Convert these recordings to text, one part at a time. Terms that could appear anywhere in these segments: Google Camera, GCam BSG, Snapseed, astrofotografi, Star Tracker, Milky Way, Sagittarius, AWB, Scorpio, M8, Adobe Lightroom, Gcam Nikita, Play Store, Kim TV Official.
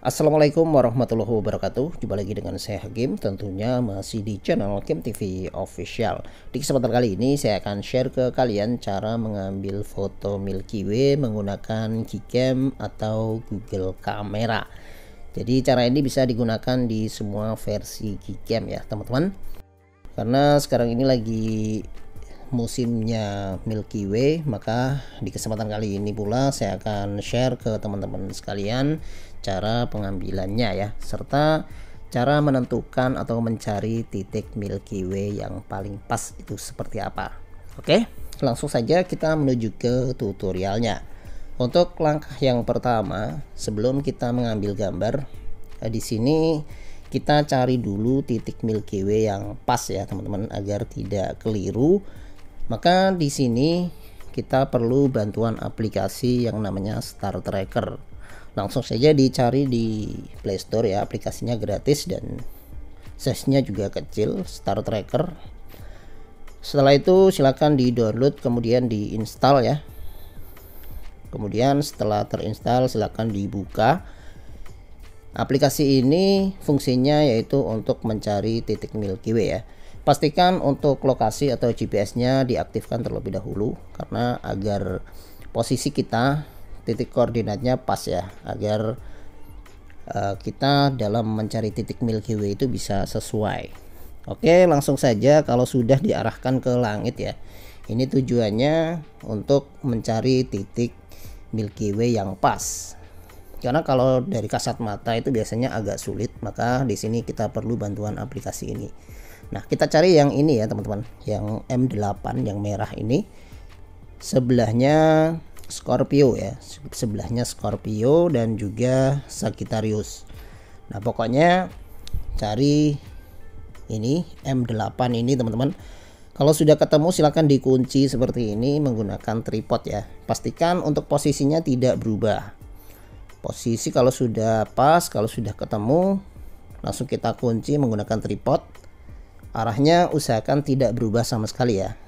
Assalamualaikum warahmatullahi wabarakatuh. Jumpa lagi dengan saya Hakim, tentunya masih di channel Kim TV Official. Di kesempatan kali ini saya akan share ke kalian cara mengambil foto Milky Way menggunakan Gcam atau Google Camera. Jadi cara ini bisa digunakan di semua versi Gcam ya teman-teman, karena sekarang ini lagi musimnya Milky Way. Maka di kesempatan kali ini pula saya akan share ke teman-teman sekalian cara pengambilannya ya, serta cara menentukan atau mencari titik Milky Way yang paling pas itu seperti apa. Oke, langsung saja kita menuju ke tutorialnya. Untuk langkah yang pertama, sebelum kita mengambil gambar, di sini kita cari dulu titik Milky Way yang pas ya teman-teman, agar tidak keliru. Maka di sini kita perlu bantuan aplikasi yang namanya Star Tracker. Langsung saja dicari di Play Store ya, aplikasinya gratis dan size-nya juga kecil, Star Tracker. Setelah itu silakan di-download kemudian diinstal ya. Kemudian setelah terinstall silakan dibuka. Aplikasi ini fungsinya yaitu untuk mencari titik Milky Way ya. Pastikan untuk lokasi atau GPS-nya diaktifkan terlebih dahulu, karena agar posisi kita titik koordinatnya pas ya, agar kita dalam mencari titik Milky Way itu bisa sesuai. Oke, langsung saja kalau sudah diarahkan ke langit ya. Ini tujuannya untuk mencari titik Milky Way yang pas. Karena kalau dari kasat mata itu biasanya agak sulit, maka di sini kita perlu bantuan aplikasi ini. Nah, kita cari yang ini ya teman-teman, yang M8 yang merah ini. Sebelahnya Scorpio ya, sebelahnya Scorpio dan juga Sagittarius. Nah, pokoknya cari ini M8 ini teman-teman. Kalau sudah ketemu silahkan dikunci seperti ini menggunakan tripod ya. Pastikan untuk posisinya tidak berubah. Posisi kalau sudah pas, kalau sudah ketemu langsung kita kunci menggunakan tripod. Arahnya usahakan tidak berubah sama sekali ya.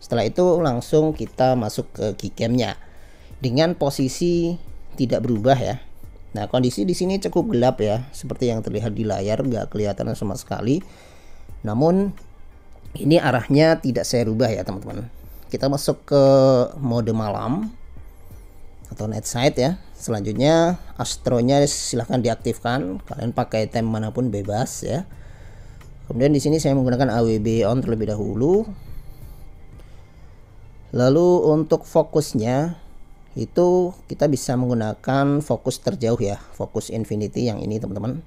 Setelah itu langsung kita masuk ke Gcam-nya dengan posisi tidak berubah ya. Nah, kondisi di sini cukup gelap ya, seperti yang terlihat di layar, nggak kelihatan sama sekali. Namun ini arahnya tidak saya rubah ya teman-teman. Kita masuk ke mode malam atau night sight ya. Selanjutnya astronya silahkan diaktifkan. Kalian pakai time manapun bebas ya. Kemudian di sini saya menggunakan AWB on terlebih dahulu. Lalu untuk fokusnya itu kita bisa menggunakan fokus terjauh ya, fokus infinity yang ini teman-teman.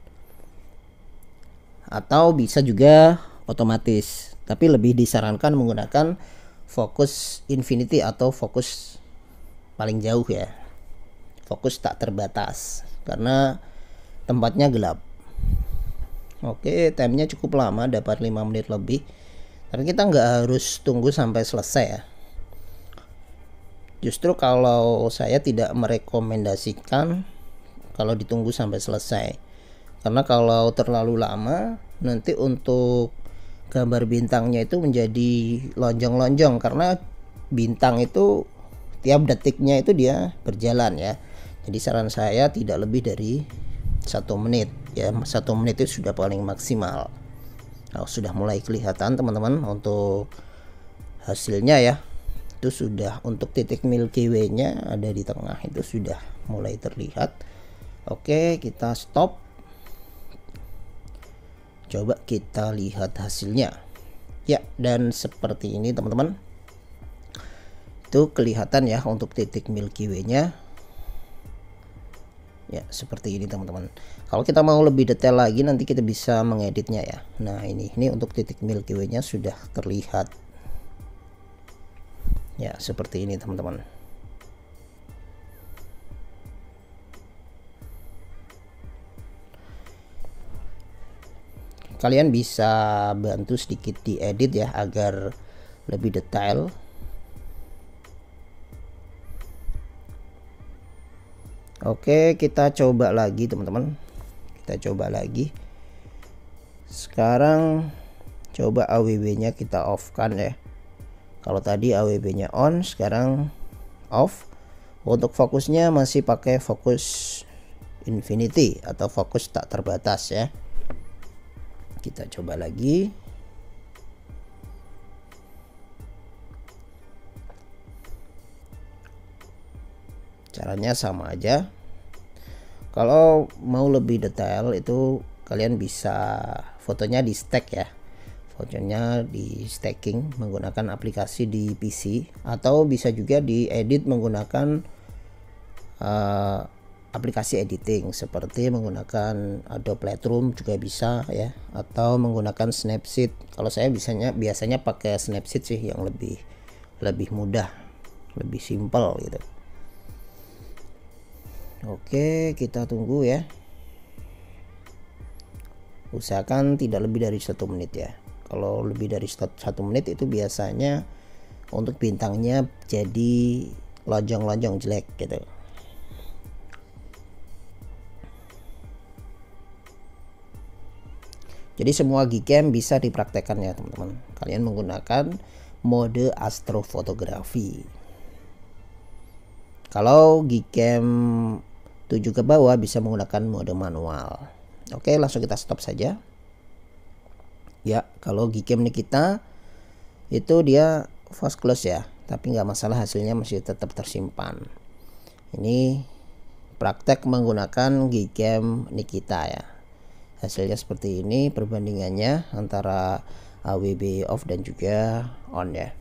Atau bisa juga otomatis, tapi lebih disarankan menggunakan fokus infinity atau fokus paling jauh ya. Fokus tak terbatas karena tempatnya gelap. Oke, timenya cukup lama, dapat 5 menit lebih. Tapi kita nggak harus tunggu sampai selesai ya. Justru kalau saya tidak merekomendasikan kalau ditunggu sampai selesai. Karena kalau terlalu lama nanti untuk gambar bintangnya itu menjadi lonjong-lonjong, karena bintang itu tiap detiknya itu dia berjalan ya. Jadi saran saya tidak lebih dari 1 menit ya, 1 menit itu sudah paling maksimal. Nah, sudah mulai kelihatan teman-teman untuk hasilnya ya. Itu sudah untuk titik Milky Way nya ada di tengah, itu sudah mulai terlihat. Oke, kita stop. Coba kita lihat hasilnya ya, dan seperti ini teman-teman. Itu kelihatan ya untuk titik Milky Way nya ya, seperti ini teman-teman. Kalau kita mau lebih detail lagi nanti kita bisa mengeditnya ya. Nah, ini untuk titik Milky Way nya sudah terlihat ya, seperti ini teman-teman. Kalian bisa bantu sedikit diedit ya agar lebih detail. Oke, kita coba lagi teman-teman. Kita coba lagi. Sekarang coba AWB-nya kita off-kan ya. Kalau tadi AWB-nya on, sekarang off. Untuk fokusnya masih pakai fokus infinity atau fokus tak terbatas ya. Kita coba lagi. Caranya sama aja. Kalau mau lebih detail itu kalian bisa fotonya di stack ya. Fotonya di stacking menggunakan aplikasi di PC, atau bisa juga diedit menggunakan aplikasi editing seperti menggunakan Adobe Lightroom juga bisa ya, atau menggunakan Snapseed. Kalau saya biasanya pakai Snapseed sih, yang lebih mudah, lebih simpel gitu. Oke, kita tunggu ya. Usahakan tidak lebih dari 1 menit ya. Kalau lebih dari 1 menit itu biasanya untuk bintangnya jadi lonjong-lonjong jelek gitu. Jadi semua Gcam bisa dipraktekkan ya teman-teman. Kalian menggunakan mode astrofotografi. Kalau Gcam 7 ke bawah bisa menggunakan mode manual. Oke, langsung kita stop saja. Ya, kalau Gcam Nikita itu dia fast close ya, tapi nggak masalah, hasilnya masih tetap tersimpan. Ini praktek menggunakan Gcam Nikita ya. Hasilnya seperti ini perbandingannya antara AWB off dan juga on ya.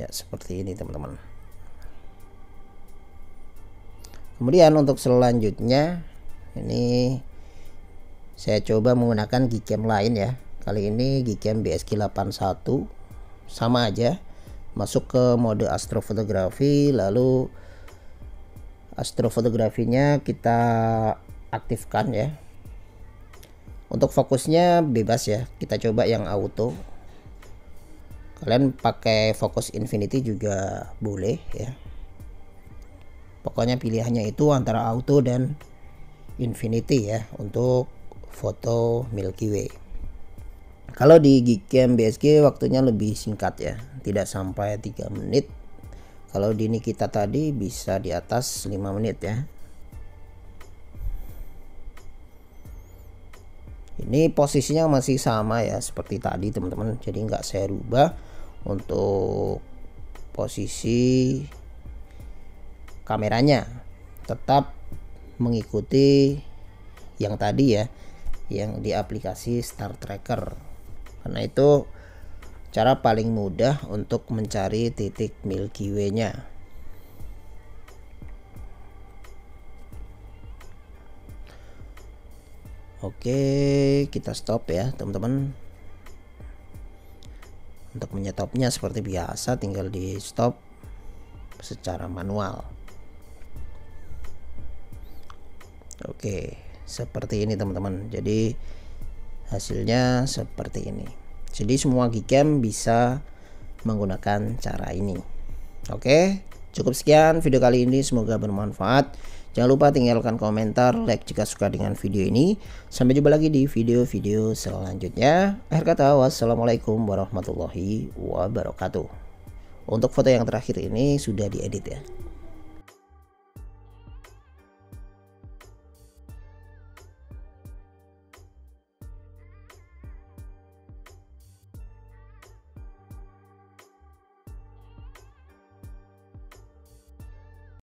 Ya, seperti ini teman-teman. Kemudian untuk selanjutnya ini saya coba menggunakan Gcam lain ya. Kali ini Gcam BSG 81. Sama aja, masuk ke mode astrofotografi, lalu astrofotografinya kita aktifkan ya. Untuk fokusnya bebas ya, kita coba yang auto. Kalian pakai fokus infinity juga boleh ya. Pokoknya pilihannya itu antara auto dan infinity ya untuk foto Milky Way. Kalau di Gcam BSG waktunya lebih singkat ya, tidak sampai 3 menit. Kalau di Nikita tadi bisa di atas 5 menit ya. Ini posisinya masih sama ya seperti tadi teman-teman, jadi nggak saya rubah. Untuk posisi kameranya tetap mengikuti yang tadi ya, yang di aplikasi Star Tracker, karena itu cara paling mudah untuk mencari titik Milky Way nya Oke, kita stop ya teman-teman. Untuk menyetopnya seperti biasa tinggal di stop secara manual. Oke, seperti ini teman-teman. Jadi hasilnya seperti ini. Jadi semua Gcam bisa menggunakan cara ini. Oke, cukup sekian video kali ini, semoga bermanfaat. Jangan lupa tinggalkan komentar, like jika suka dengan video ini. Sampai jumpa lagi di video-video selanjutnya. Akhir kata, wassalamualaikum warahmatullahi wabarakatuh. Untuk foto yang terakhir ini sudah diedit ya.